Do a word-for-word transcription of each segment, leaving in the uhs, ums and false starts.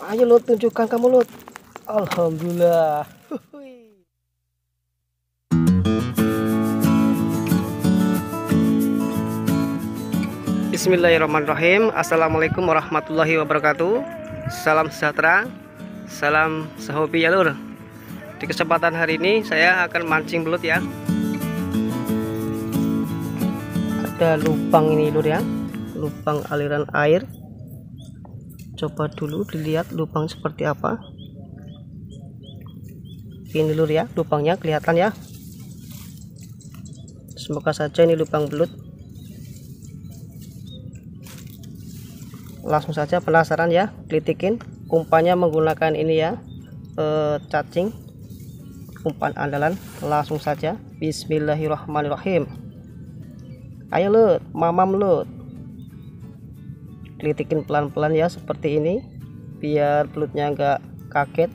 Ayo Lut, tunjukkan kamu Lut. Alhamdulillah. Bismillahirrahmanirrahim. Assalamualaikum warahmatullahi wabarakatuh. Salam sejahtera, salam sehobi ya Lur. Di kesempatan hari ini saya akan mancing belut ya. Ada lubang ini Lur ya, lubang aliran air. Coba dulu dilihat lubang seperti apa. Ini Lur ya, lubangnya kelihatan ya. Semoga saja ini lubang belut. Langsung saja, penasaran ya, klitikin umpannya menggunakan ini ya, e, cacing umpan andalan. Langsung saja, bismillahirrahmanirrahim. Ayo Lut, mamam Lut. Klitikin pelan-pelan ya seperti ini biar belutnya enggak kaget.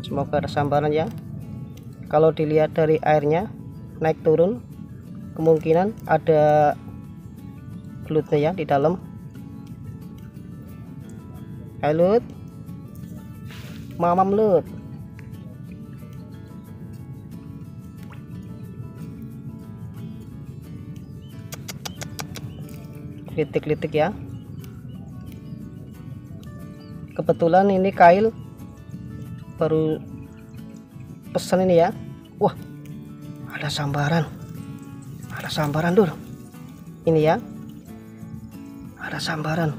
Semoga ada sambaran ya. Kalau dilihat dari airnya naik turun, kemungkinan ada belutnya ya di dalam. Ayo Lut, mamam Lut. Litik-litik ya. Kebetulan ini kail baru pesan ini ya. Wah, ada sambaran, ada sambaran Dur. Ini ya, ada sambaran.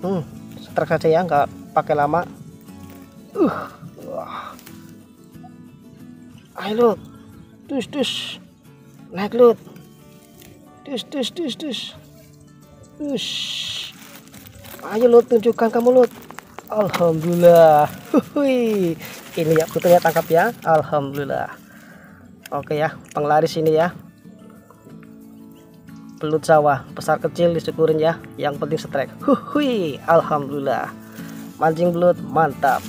Hmm, setrek saja ya, nggak pakai lama. Uh, wah. Ayo Lut, dus dus, naik Lut. Dus, dus, dus, dus. Dus. Ayo Lut, tunjukkan kamu Lut. Alhamdulillah. Hui. Ini ya, betulnya tangkap ya. Alhamdulillah. Oke ya, penglaris ini ya. Belut sawah, besar kecil disyukurin ya. Yang penting setrek. Hui. Alhamdulillah. Mancing belut mantap.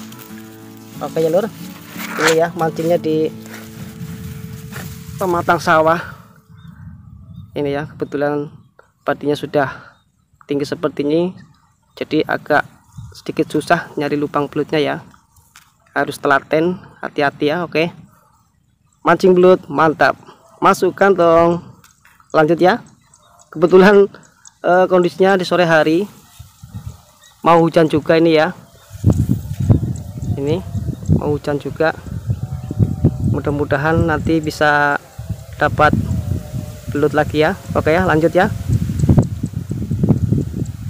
Oke ya Lur. Ini ya, mancingnya di pematang sawah. Ini ya, kebetulan padinya sudah tinggi seperti ini, jadi agak sedikit susah nyari lubang belutnya ya. Harus telaten, hati-hati ya. Oke, mancing belut mantap, masuk kantong. Lanjut ya, kebetulan eh, kondisinya di sore hari mau hujan juga ini ya. Ini mau hujan juga, mudah-mudahan nanti bisa dapat belut lagi ya. Oke ya, lanjut ya.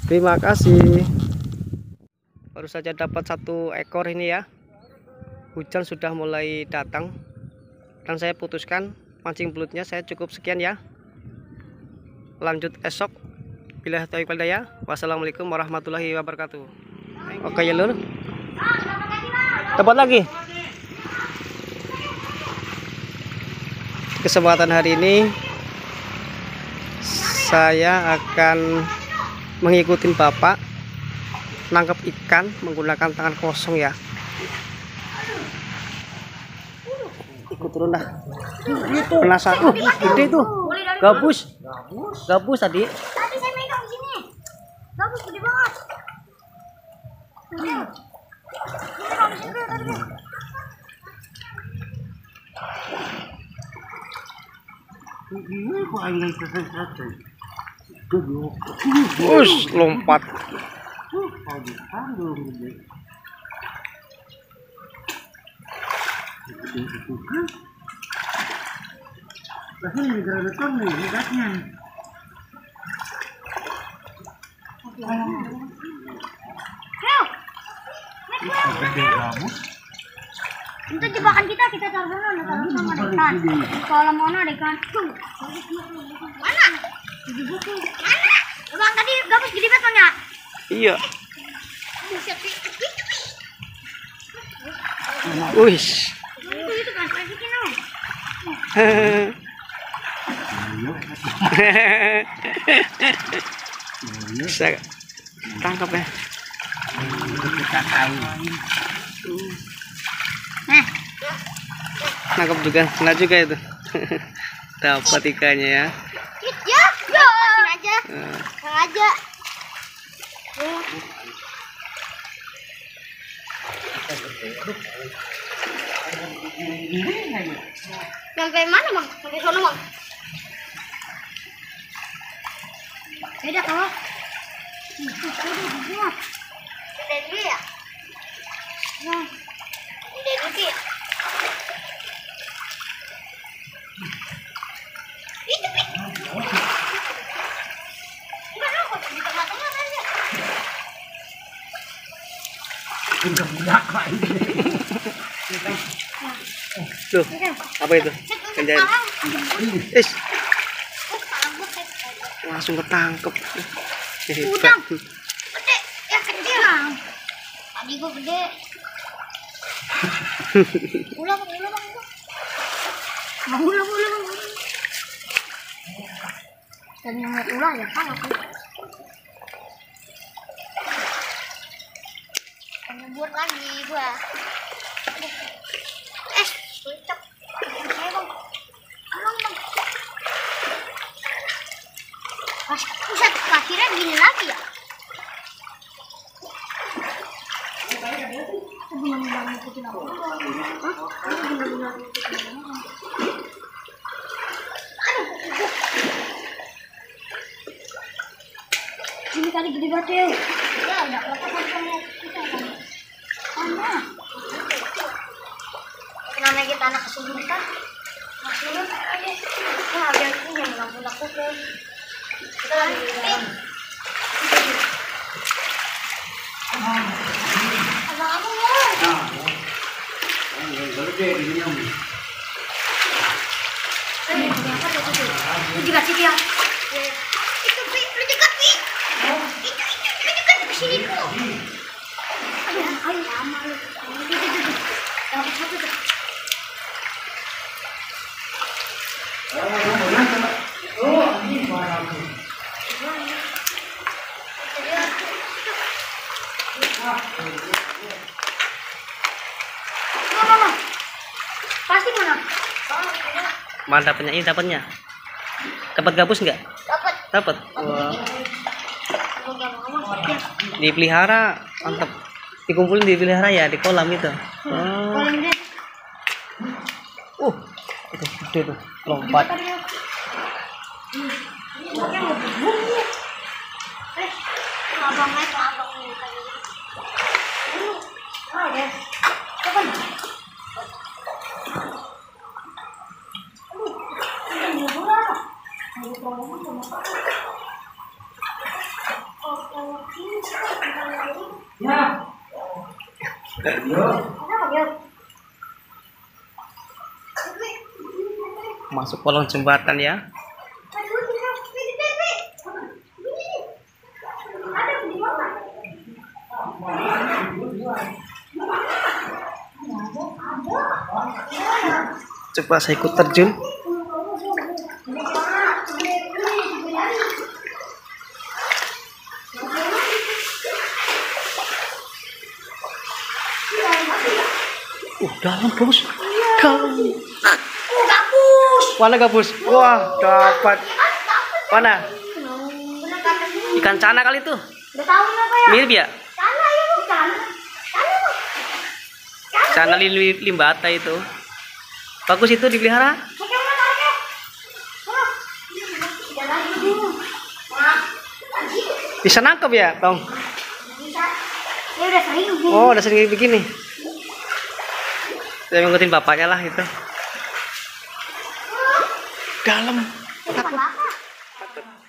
Terima kasih. Baru saja dapat satu ekor ini ya. Hujan sudah mulai datang dan saya putuskan mancing belutnya saya cukup sekian ya. Lanjut esok. Billahi taufiq wal hidayah. Wassalamualaikum warahmatullahi wabarakatuh. Oke ya Lur, dapat lagi. Kesempatan hari ini saya akan mengikuti bapak nangkap ikan menggunakan tangan kosong ya. Ikut turun dah. Penasaran. Uh, gede tuh. Gabus. Gabus tadi. Tadi saya megang di sini. Gabus gede banget. Ini kok angin satu-satu. Us, lompat. Itu jebakan kita, kita taruh dulu, taruh sama dekan. Kalau mau ada dekan. Mana? Mana? Bang tadi gabus gede banget Bang ya? Iya. Uish. Itu kan kasihkin dong. Bisa tangkap ya. Kita tahu. Nah, nangkap juga, kena juga itu. Dapat ikannya ya. Ya, ya. Aja. Aja. Sampai mana, Bang? Sampai sono, Bang. Beda kalau. Itu sudah dibuat. Sudah dulu ya? Ya. Sudah dulu ya? Itu, Bang. Enggak enggak tuh apa itu kenjain is langsung ketangkep udang gede ya kecil tadi gua gede ulang ulang ulang ulang ulang dan yang ulang ya kan aku buat lagi gua. Eh, sudah. Saya Bang. Bang, Bang. Pas pusat akhirnya gini lagi ya. Ini kali gede banget ya. Ya, enggak apa-apa. Nah. Namanya kita anak kesulitan maksudnya nah, biar aku yang ngelakuin aku ke kita lagi eh. Abang aku mau nah, lu juga sini ya itu Pi, lu juga Pi itu, itu, lu juga kesini kok ayo lama lu dapat satu tuh oh ini barang tuh pasti mana mana dapatnya ini dapatnya dapat gabus nggak dapat dapat wow. Dipelihara mantap dikumpulin di pelihara ya di kolam itu. Oh. Uh, itu gede tuh, lompat. Ya. Masuk kolong jembatan ya. Coba saya ikut terjun. Uh, dalam bos, dalam. Uh, gabus. Mana gabus? Wah, dapat. Mana? Ikan cana kali itu. Mirip ya? Cana limbata itu. Bagus itu dipelihara. Bisa nangkep ya, Bang? Oh, udah sering begini. Saya ngikutin bapaknya lah itu. Dalam. Takut. Takut.